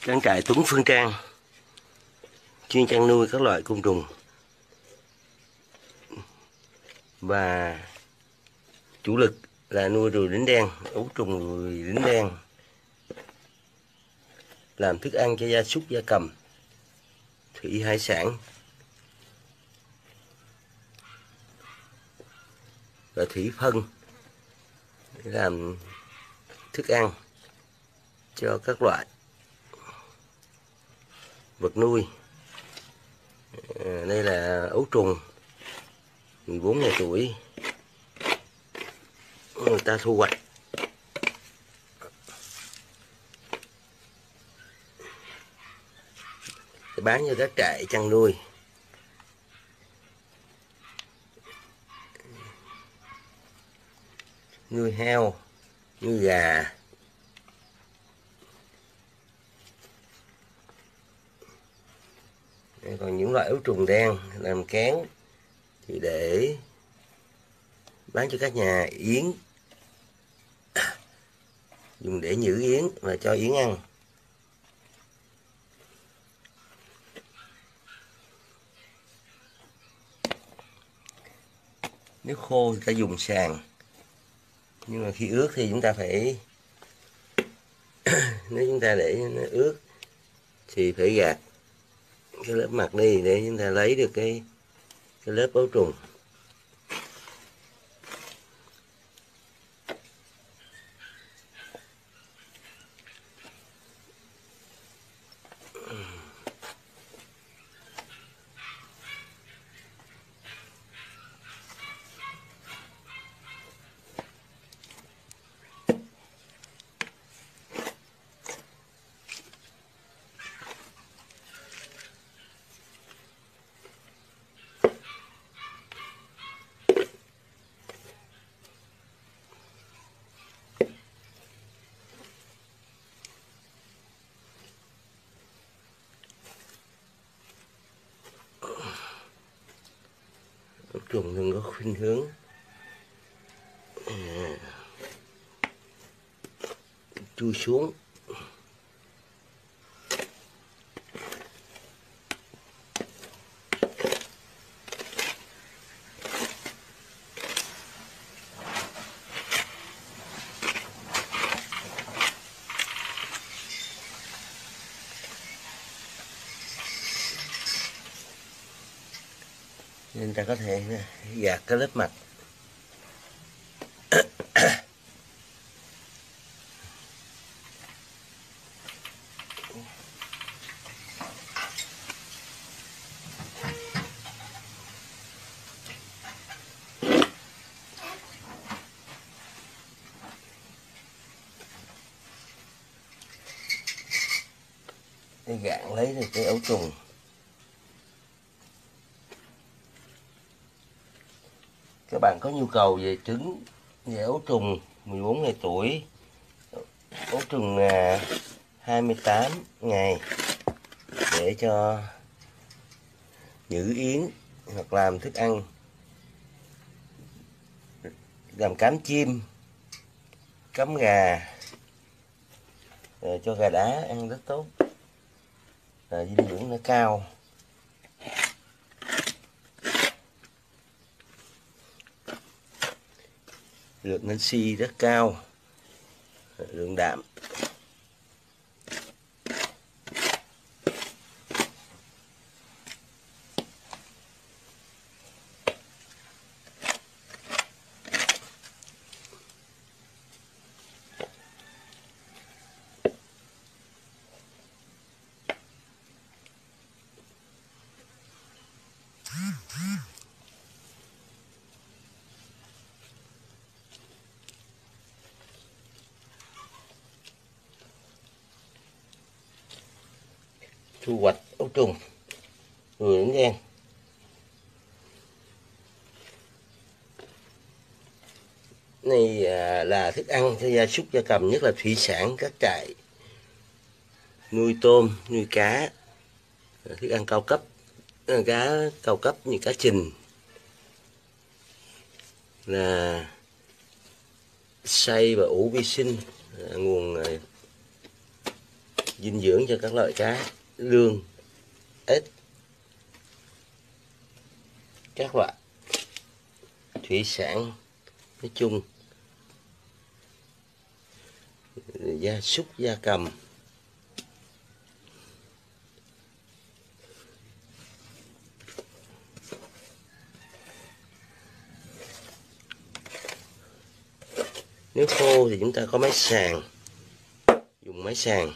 Trang trại Tuấn Phương Trang chuyên chăn nuôi các loại côn trùng và chủ lực là nuôi ruồi đính đen, ấu trùng ruồi đính đen, làm thức ăn cho gia súc, gia cầm, thủy hải sản và thủy phân để làm thức ăn cho các loại vật nuôi. Đây là ấu trùng 14 ngày tuổi người ta thu hoạch. Để bán cho các trại chăn nuôi. Nuôi heo, nuôi gà. Còn những loại ấu trùng đen làm kén thì để bán cho các nhà yến, dùng để nhử yến và cho yến ăn. Nếu khô thì ta dùng sàng, nhưng mà khi ướt thì chúng ta phải nếu chúng ta để nó ướt thì phải gạt cái lớp mặt đi để chúng ta lấy được cái lớp ấu trùng. Trùng thường có khuynh hướng chui xuống. Nên ta có thể gạt cái lớp mặt. Để gạt lấy được cái ấu trùng. Các bạn có nhu cầu về trứng, về ấu trùng 14 ngày tuổi, ấu trùng 28 ngày để cho nhử yến hoặc làm thức ăn, làm cám chim, cám gà, rồi cho gà đá ăn rất tốt, rồi dinh dưỡng nó cao. Lượng canxi rất cao, lượng đạm. Thu hoạch ấu trùng ruồi đính đen. Này là thức ăn cho gia súc, gia cầm, nhất là thủy sản. Các trại nuôi tôm, nuôi cá, thức ăn cao cấp, cá cao cấp như cá trình là xay và ủ vi sinh, nguồn dinh dưỡng cho các loại cá, lương, ếch, các loại thủy sản nói chung, gia súc, gia cầm. Nếu khô thì chúng ta có máy sàng, dùng máy sàng.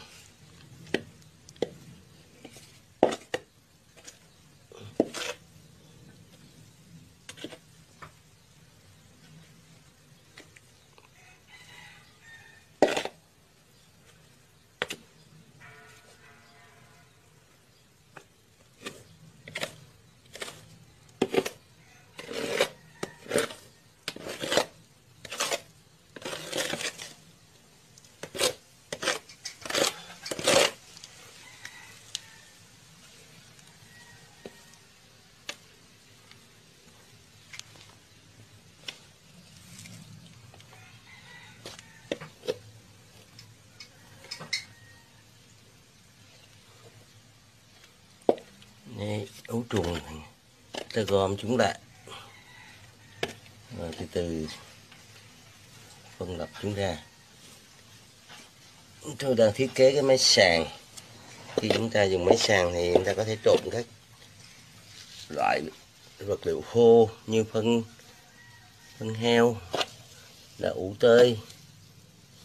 Ấu trùng ta gom chúng lại, rồi từ từ phân lập chúng ra. Chúng tôi đang thiết kế cái máy sàng. Khi chúng ta dùng máy sàng thì chúng ta có thể trộn các loại vật liệu khô như phân heo, là ủ tơi,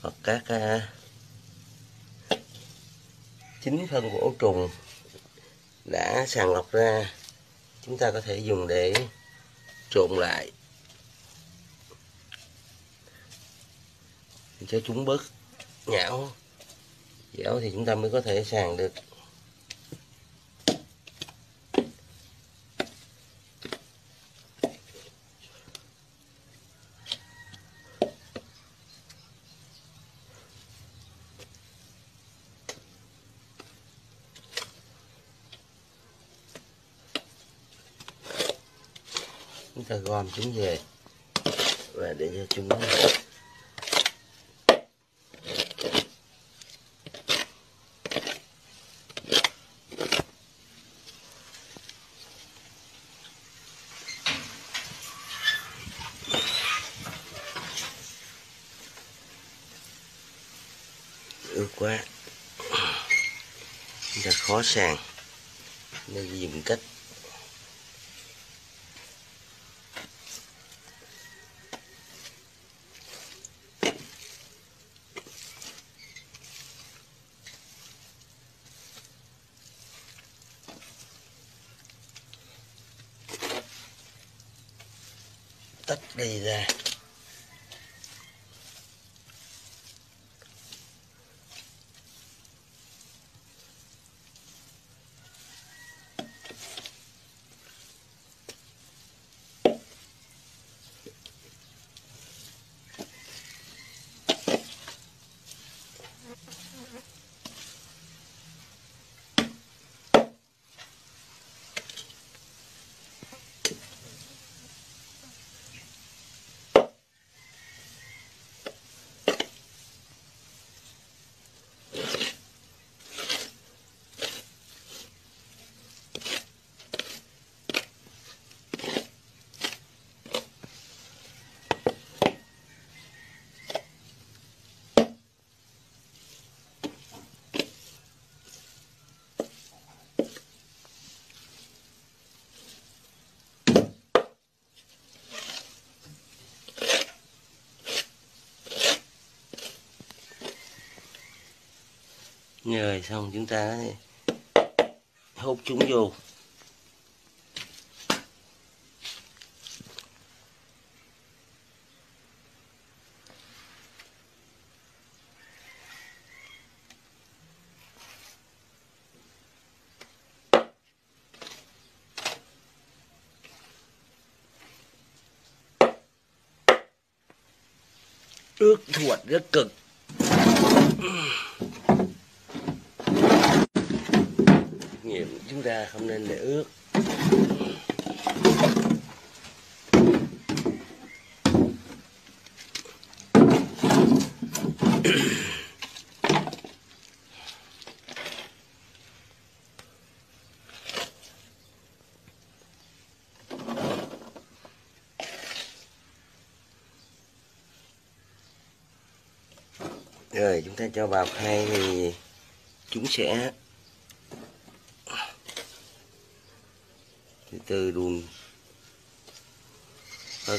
hoặc các chính phân của ấu trùng đã sàng lọc ra, chúng ta có thể dùng để trộn lại cho chúng bớt nhão. Dẻo thì chúng ta mới có thể sàng được. Chúng ta gom chúng về và để cho chúng ướt quá, chúng ta khó sàng nên dùng cách tách đi ra. Rồi xong chúng ta hút chúng vô. Ướt thuột rất cực. Chúng ta không nên để ướt. Rồi chúng ta cho vào khay thì chúng sẽ từ từ đun hơn. Có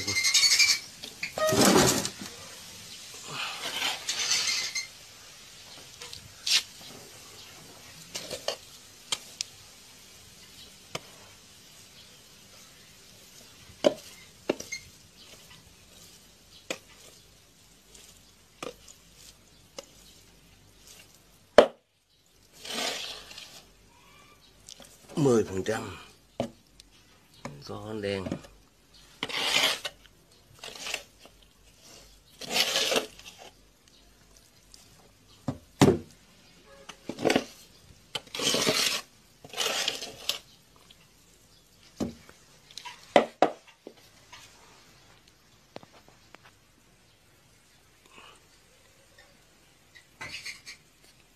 đen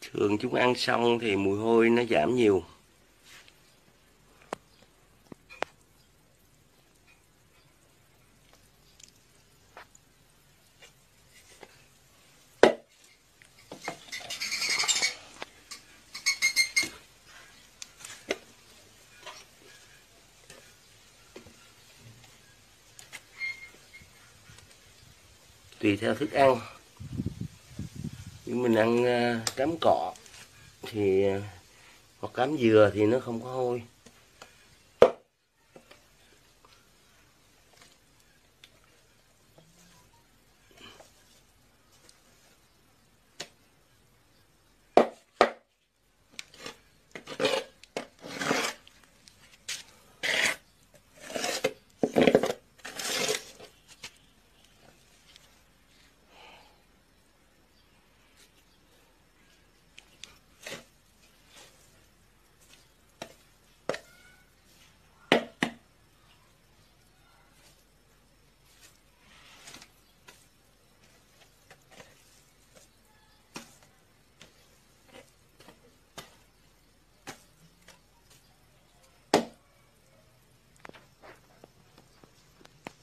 thường chúng ăn xong thì mùi hôi nó giảm nhiều. Tùy theo thức ăn, nhưng mình ăn cám cọ thì hoặc cám dừa thì nó không có hôi.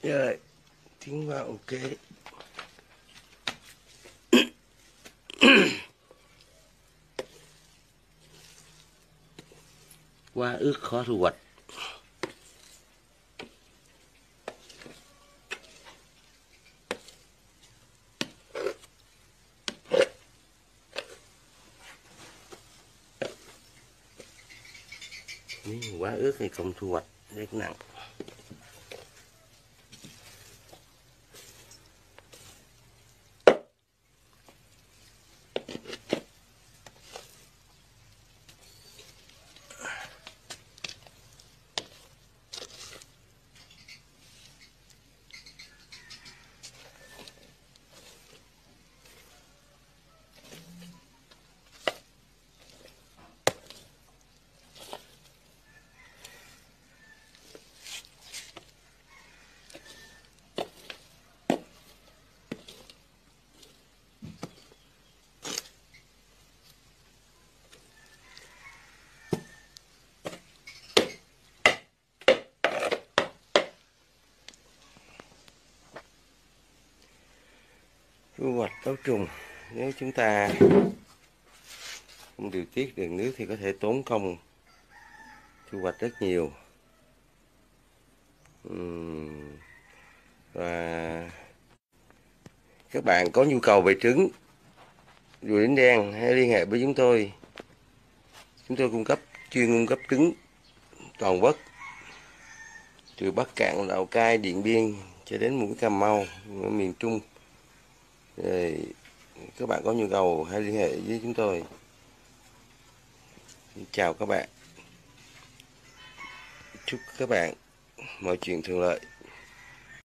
Rồi, tính vào ok. Qua ước khó thu hoạch. Nếu quá ước thì không thu hoạch, rất nặng. Thu hoạch táo trùng, nếu chúng ta không điều tiết được nước thì có thể tốn công thu hoạch rất nhiều. Và các bạn có nhu cầu về trứng rùa đính đen hãy liên hệ với chúng tôi. Chúng tôi chuyên cung cấp trứng toàn quốc, từ Bắc Cạn, Lào Cai, Điện Biên cho đến Mũi Cà Mau, miền Trung. Rồi, các bạn có nhu cầu hãy liên hệ với chúng tôi. Chào các bạn, chúc các bạn mọi chuyện thuận lợi.